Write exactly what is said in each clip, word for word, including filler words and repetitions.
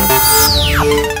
Green and blue and purple, pink and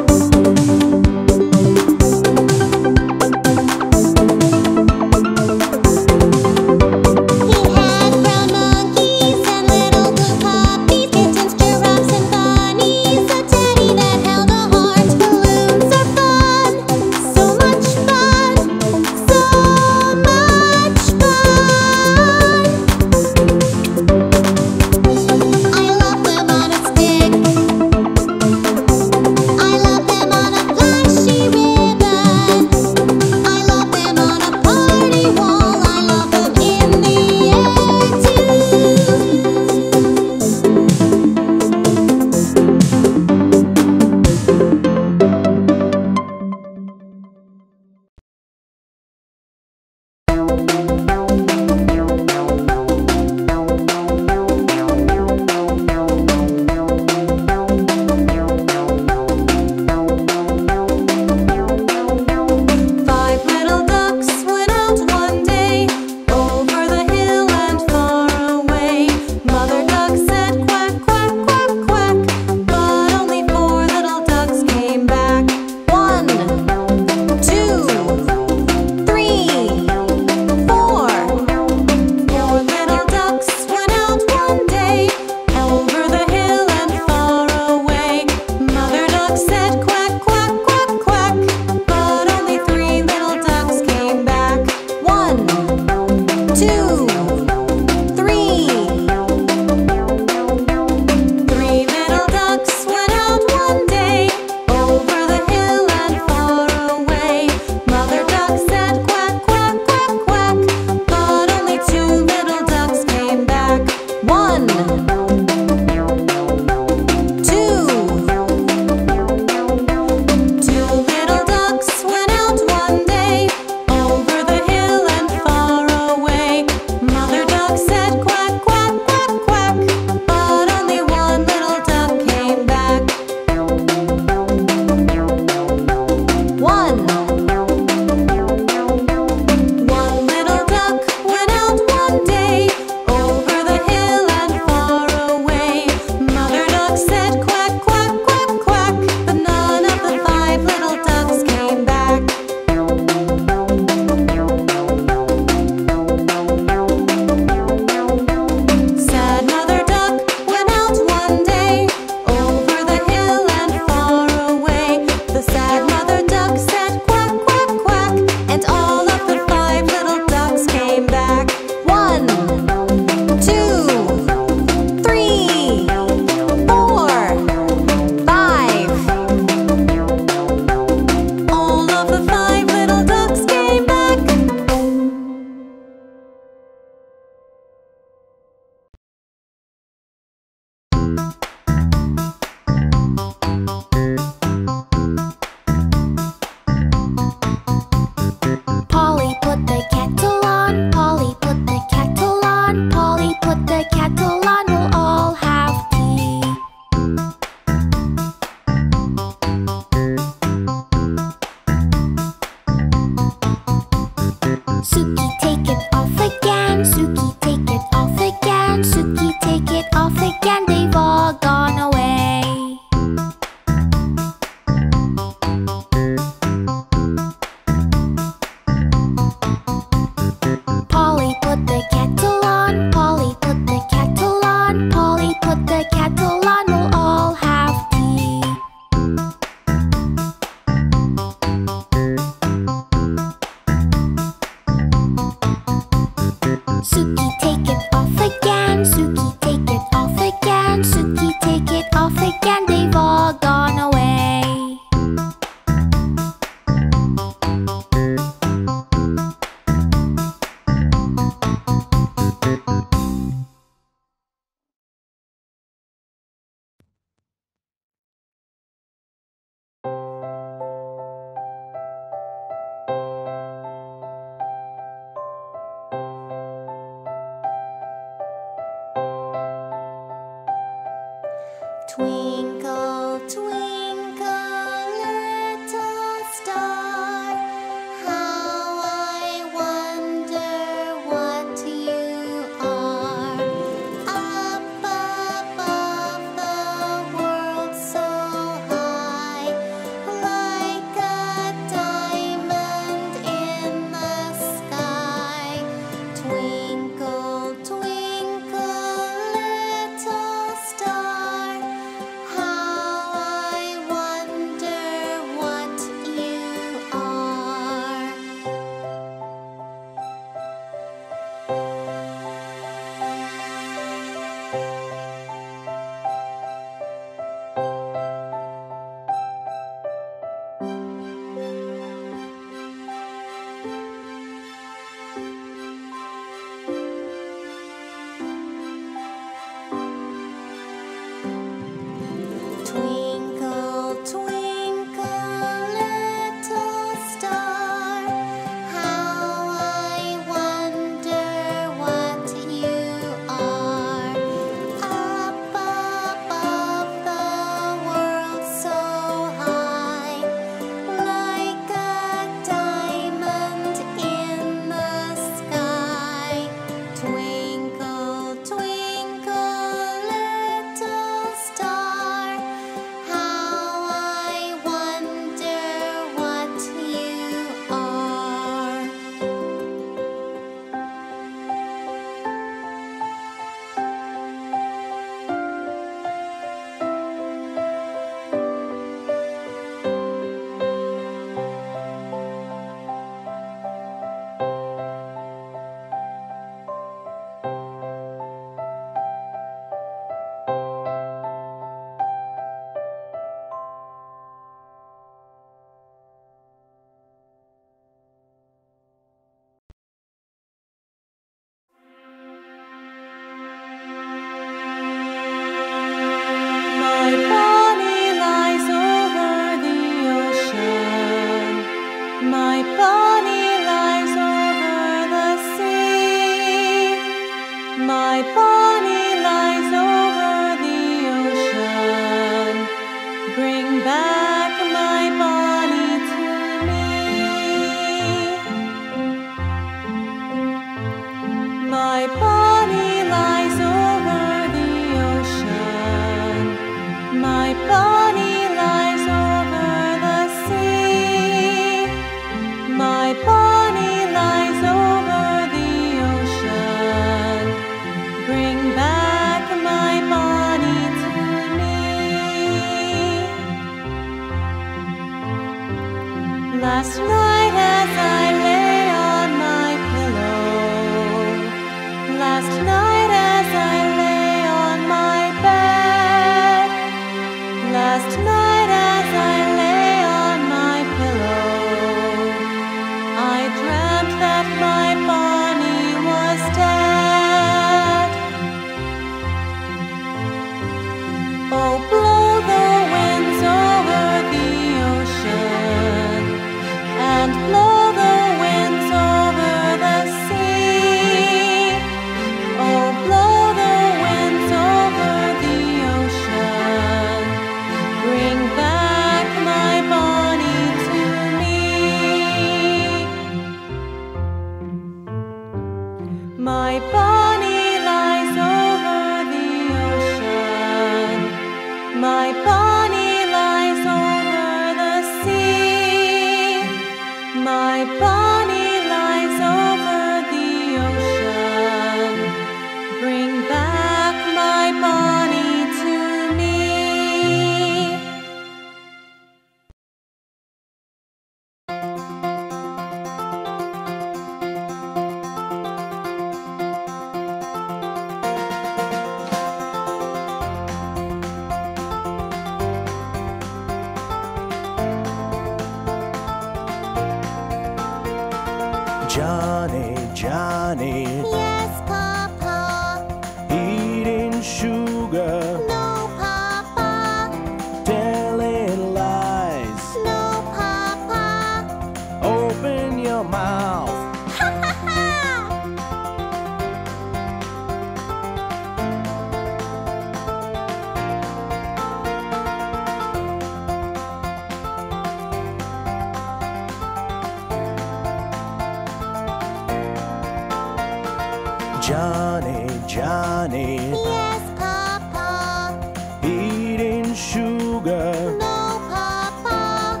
Johnny, Johnny. Yes, Papa. Eating sugar. No, Papa.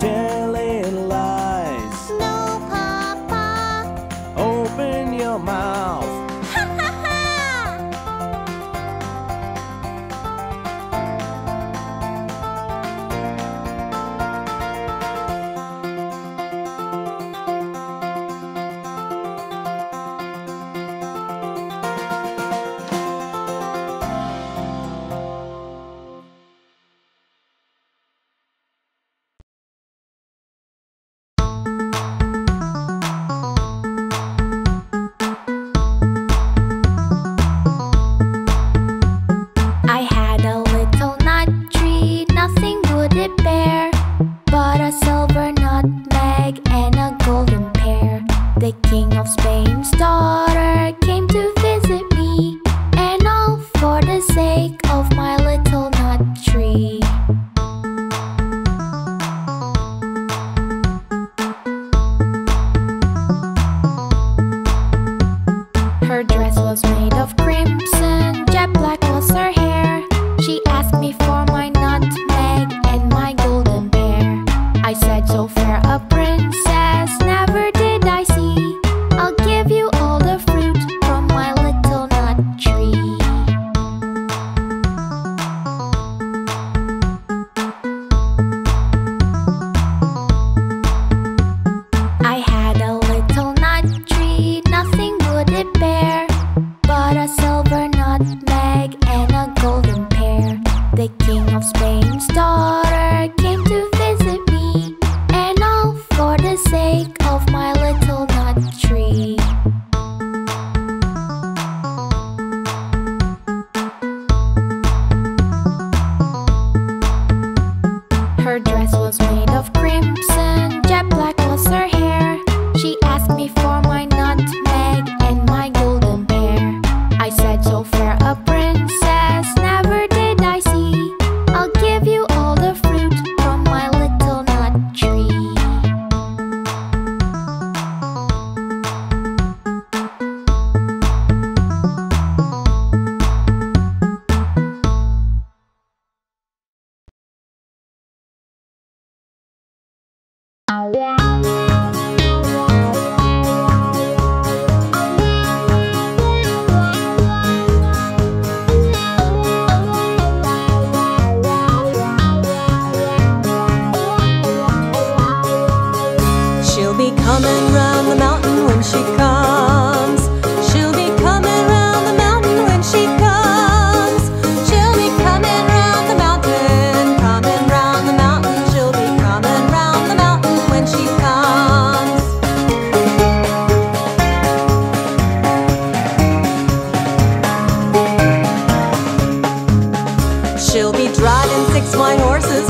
Telling lies. No, Papa. Open your mouth. Ha ha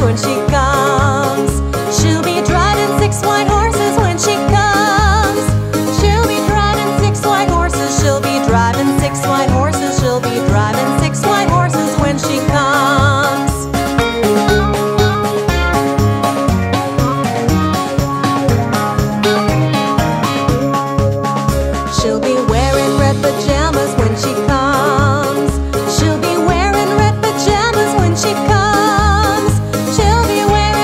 she comes, she'll be wearing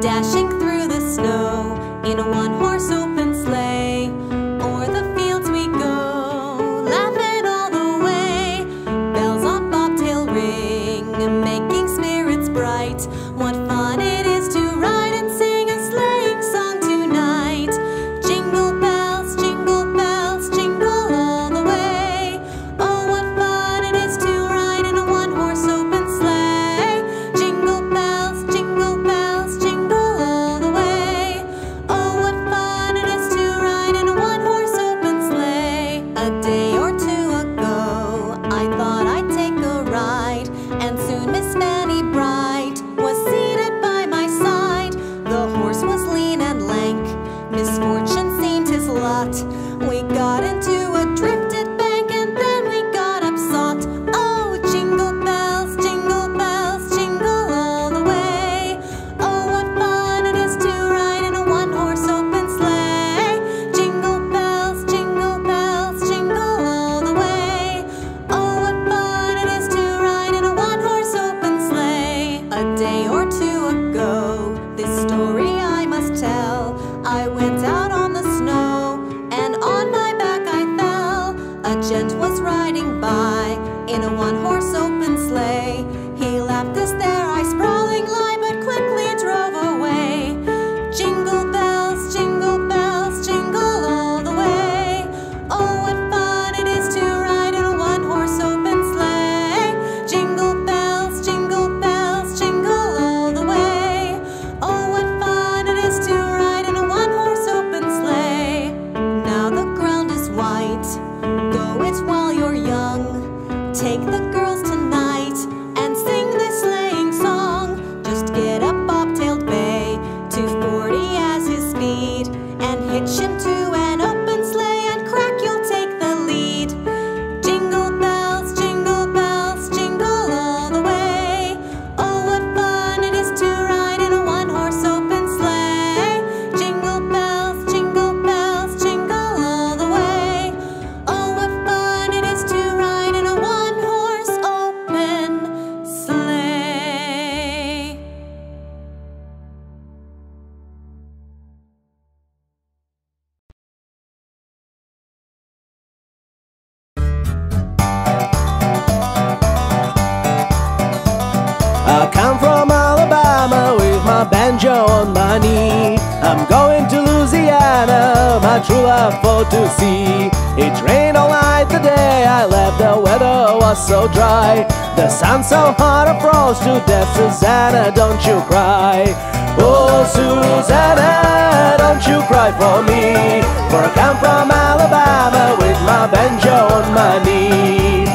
dashing through the snow in a one-horse open sleigh. O'er the fields we go, laughing all the way. Bells on bobtail ring, making spirits bright. What fun it is to ride and sing a sleighing song tonight. Jingle bells, jingle bells, jingle all the way. Oh, what fun it is to ride in a one-horse open sleigh. Jingle bells, jingle bells, jingle all the way. Oh, what fun it is to ride in a one-horse open sleigh. A day or two ago, I thought I'd take a ride, and soon Miss Fanny Bright was seated by my side. The horse was lean and lank, misfortune seemed his lot. We got into a drifted bank and then we got upsot. Oh, jingle bells, jingle bells, jingle all the way. Oh, what fun it is to ride in a one-horse open sleigh. Jingle bells, jingle bells, jingle all the way. Oh, what fun it is to ride in a one-horse open sleigh. A day or two ago, this story I must tell. I went out on the snow, and on my back I fell. A gent was riding by in a one-horse open sleigh. He left us there, I sprawling lie, but quickly drove away. Jingle bells, jingle bells, jingle all the way. Oh, what fun it is to ride in a one-horse open sleigh. Jingle bells, jingle bells, jingle all the way. Oh, what fun it is to ride in a one-horse open sleigh. Now the ground is white, go it while you're young. Take the girls tonight and sing this sleighing song. Just get a bobtailed bay, two forty as his speed, and hitch him to an open sleigh, and crack, you'll take the lead. Jingle bells, jingle bells, jingle all the way. Oh, what fun it is to ride in a one-horse open sleigh. Jingle bells, jingle bells, jingle all the way. Oh, what fun it is to ride in a one-horse open sleigh. I come from Alabama with my banjo on my knee. I'm going to Louisiana, my true love for to see. It rained all night the day I left, the weather was so dry. The sun so hot I froze to death. Susanna, don't you cry. Oh, Susanna, don't you cry for me, for I come from Alabama with my banjo on my knee.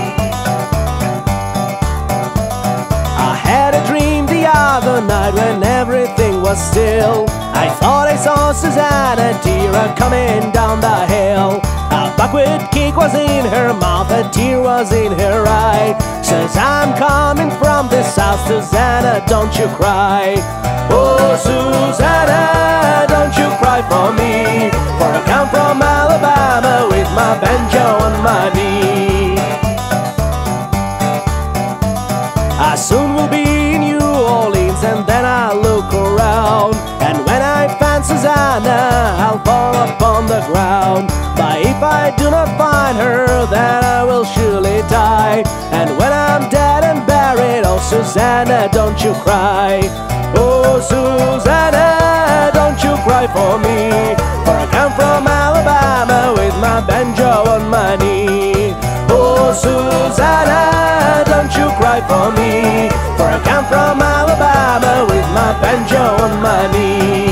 I had a dream the other night when everything was still. I thought I saw Susanna, dear, coming down the hill. A buckwheat cake was in her mouth, a tear was in her eye. Says, I'm coming from the south, Susanna, don't you cry. Oh, Susanna, don't you cry for me, for I come from Alabama with my banjo on my knee. I soon will be in New Orleans, and then I look around, and when I find Susanna, I'll fall upon the ground. But if I do not find her, then I will surely die. And when I'm dead and buried, oh Susanna, don't you cry. Oh Susanna, don't you cry for me, for I come from Alabama with my banjo on my knee. Oh Susanna, don't you cry for me, for I come from Alabama with my banjo on my knee.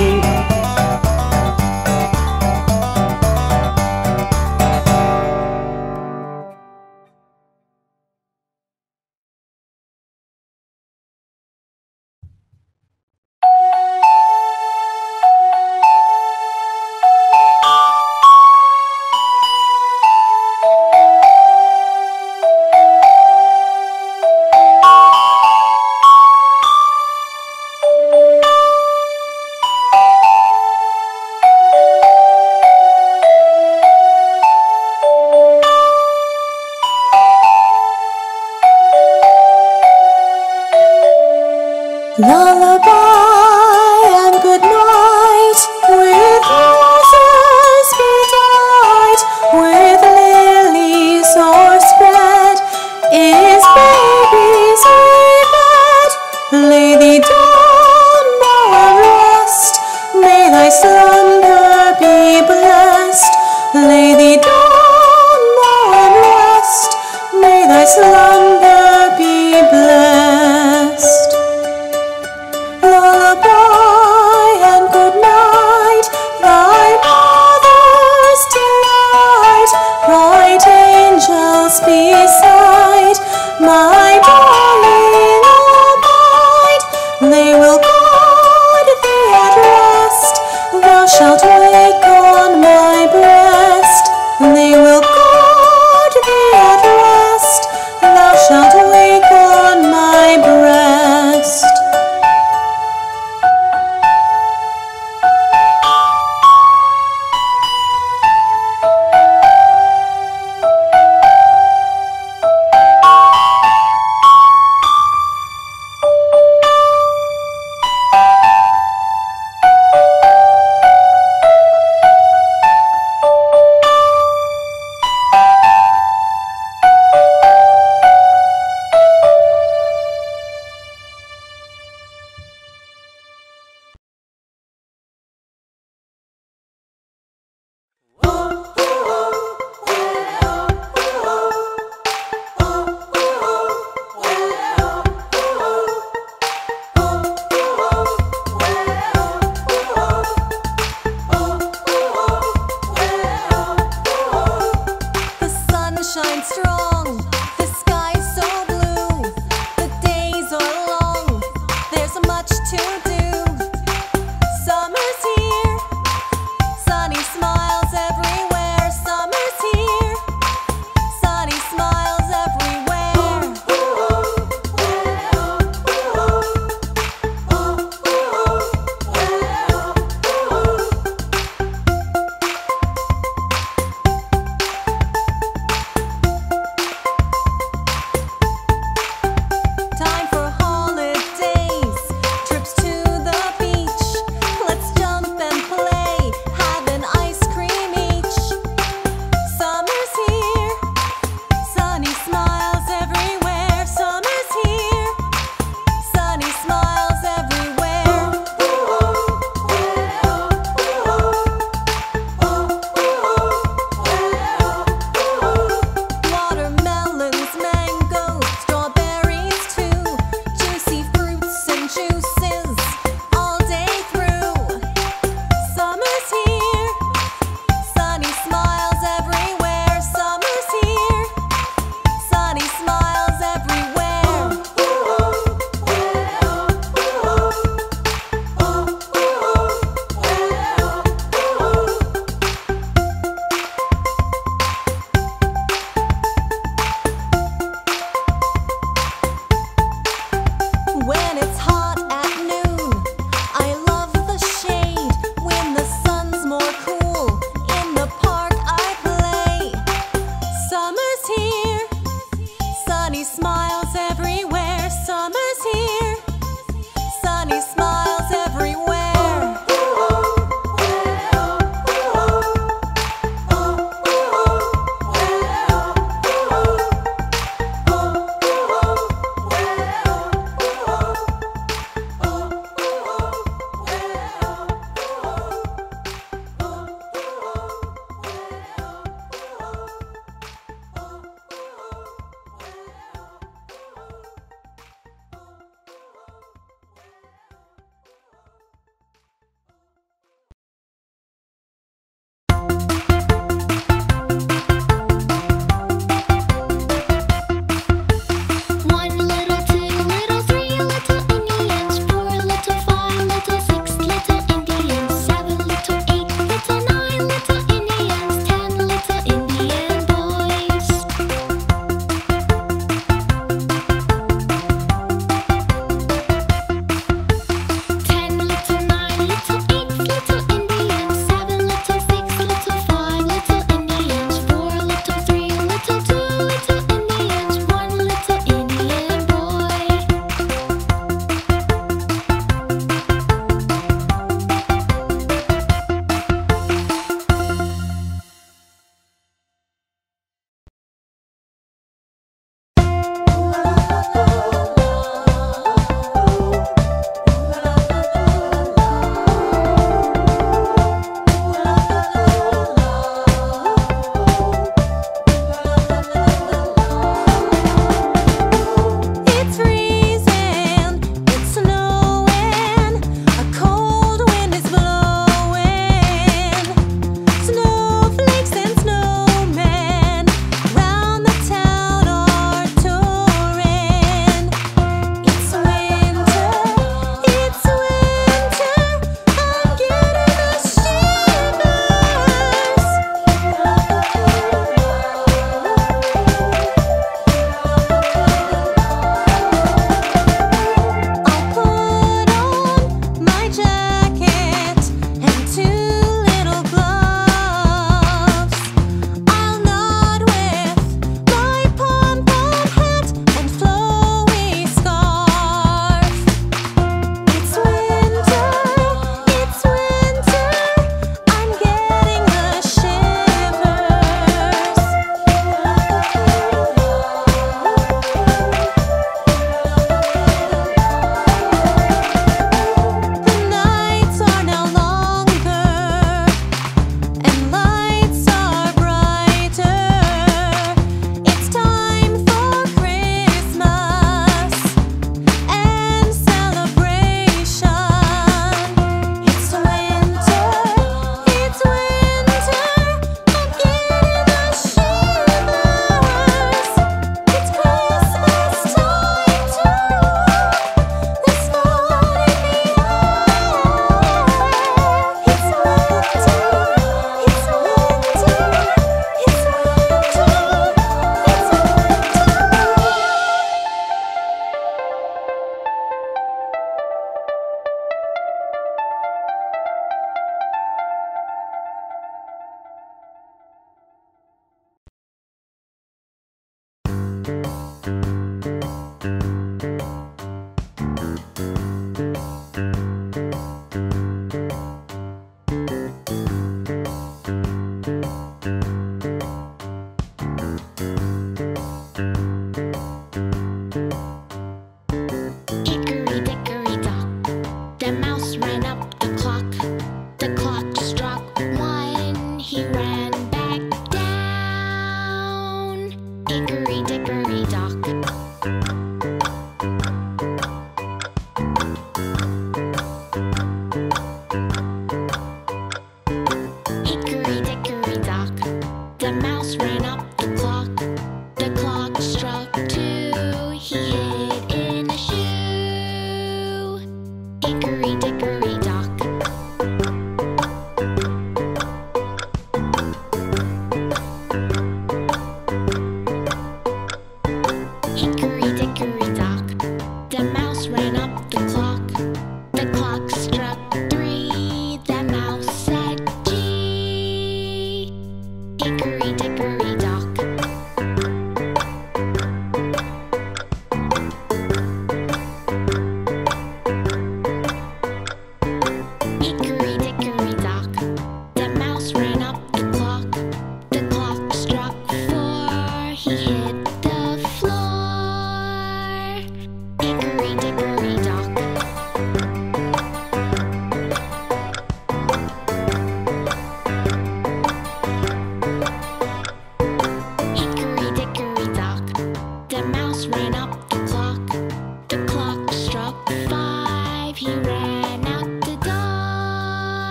shall wake on my breast, they will guard thee at rest. Thou shalt wake on my breast.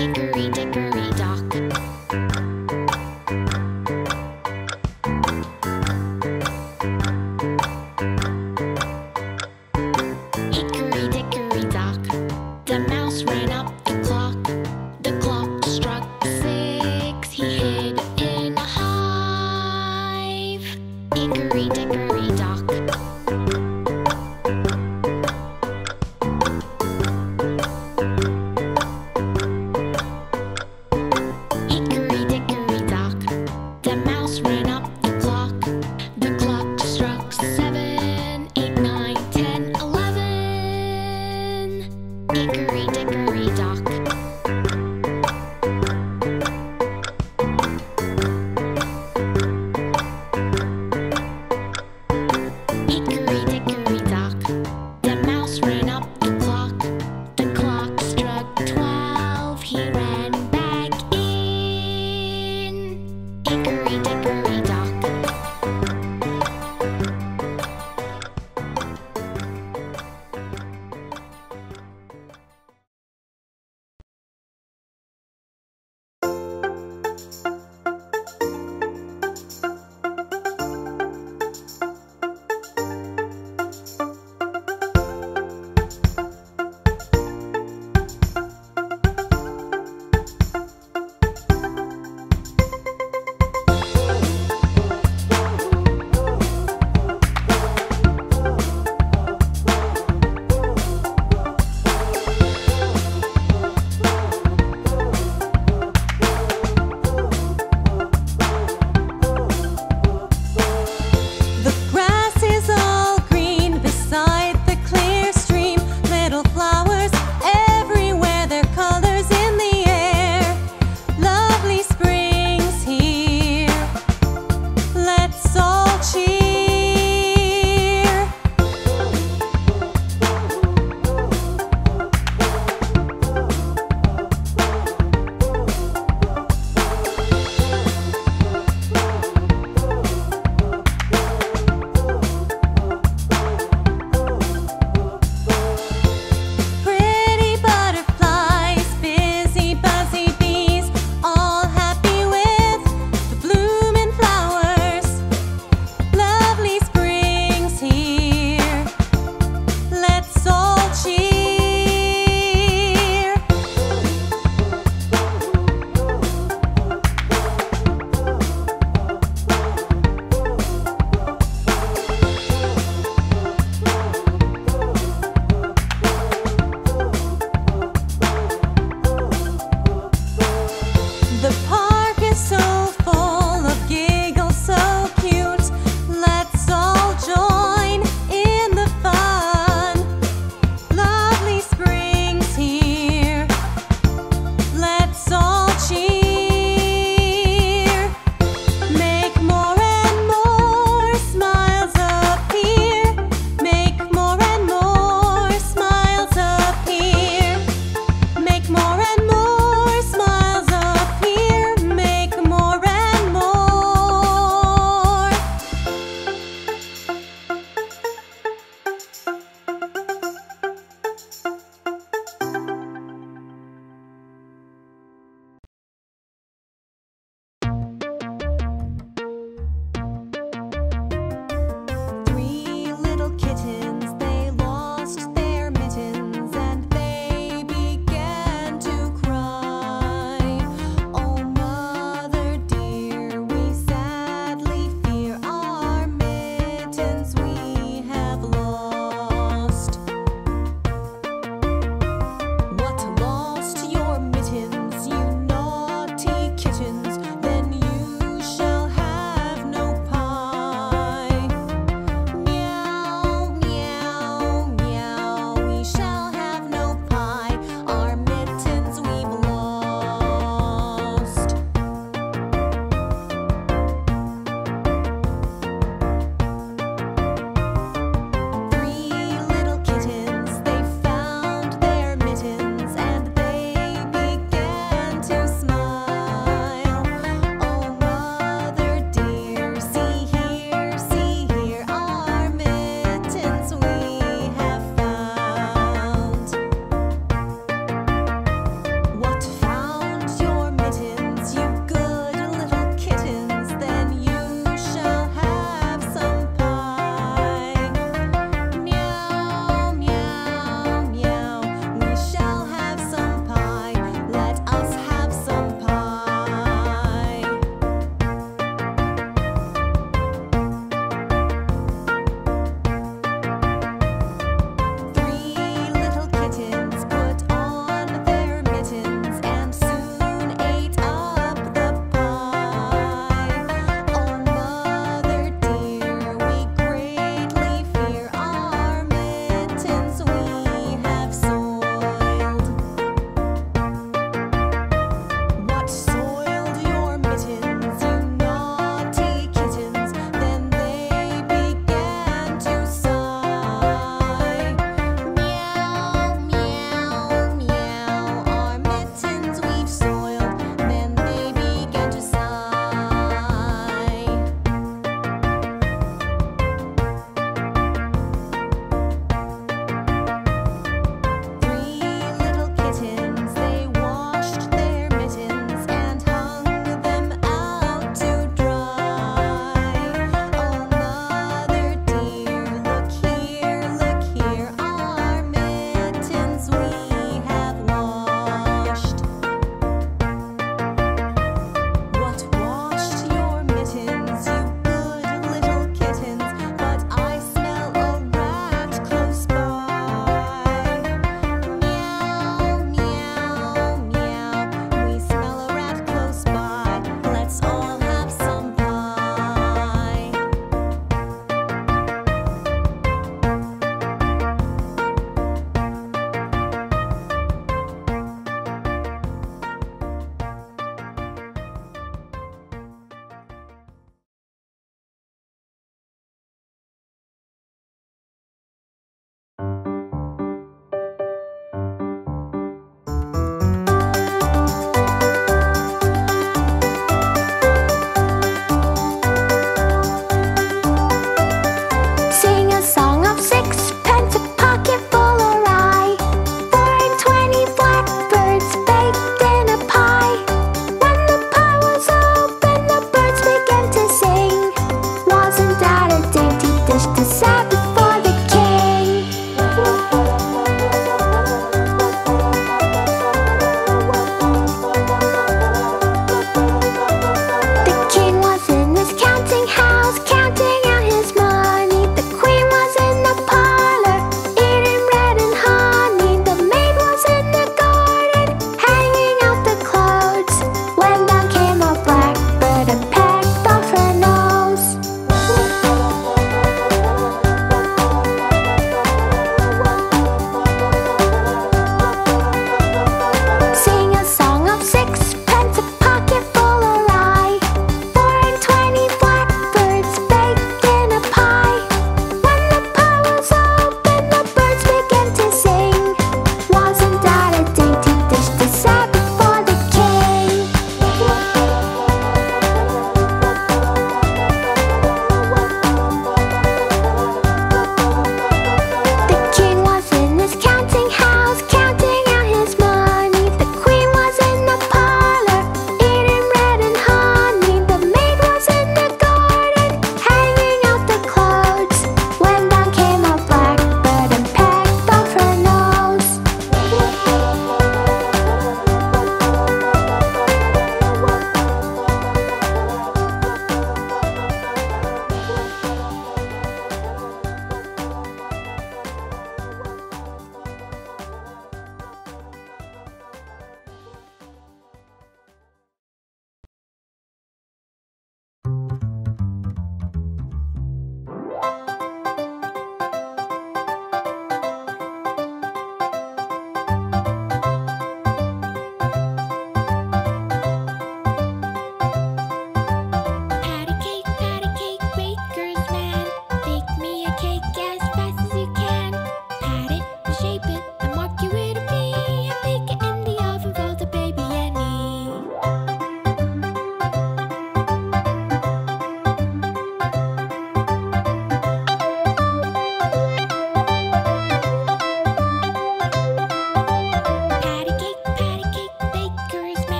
Hickory dickory dock. Hickory dickory dock. The mouse ran up the clock. The clock struck six. He hid in a hive. Hickory dickory dock.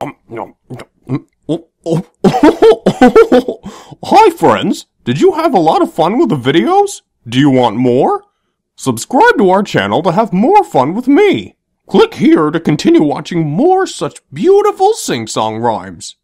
Hi friends, did you have a lot of fun with the videos? Do you want more? Subscribe to our channel to have more fun with me. Click here to continue watching more such beautiful sing-song rhymes.